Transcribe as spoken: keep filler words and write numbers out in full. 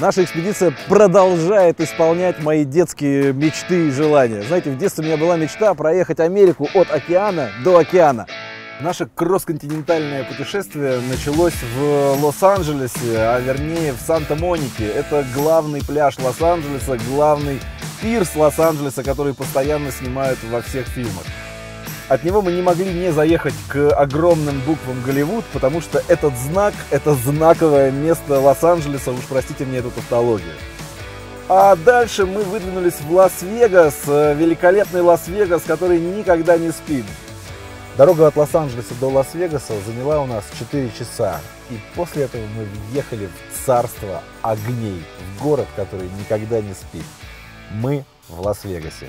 Наша экспедиция продолжает исполнять мои детские мечты и желания. Знаете, в детстве у меня была мечта проехать Америку от океана до океана. Наше кросс-континентальное путешествие началось в Лос-Анджелесе, а вернее в Санта-Монике. Это главный пляж Лос-Анджелеса, главный пирс Лос-Анджелеса, который постоянно снимают во всех фильмах. От него мы не могли не заехать к огромным буквам Голливуд, потому что этот знак – это знаковое место Лос-Анджелеса, уж простите мне эту тавтологию. А дальше мы выдвинулись в Лас-Вегас, великолепный Лас-Вегас, который никогда не спит. Дорога от Лос-Анджелеса до Лас-Вегаса заняла у нас четыре часа. И после этого мы въехали в царство огней, в город, который никогда не спит. Мы в Лас-Вегасе.